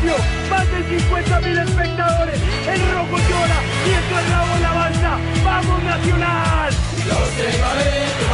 Patio, más de 50.000 espectadores, el rojo llora y esto es la bola banda, ¡vamos Nacional! Los llevaré.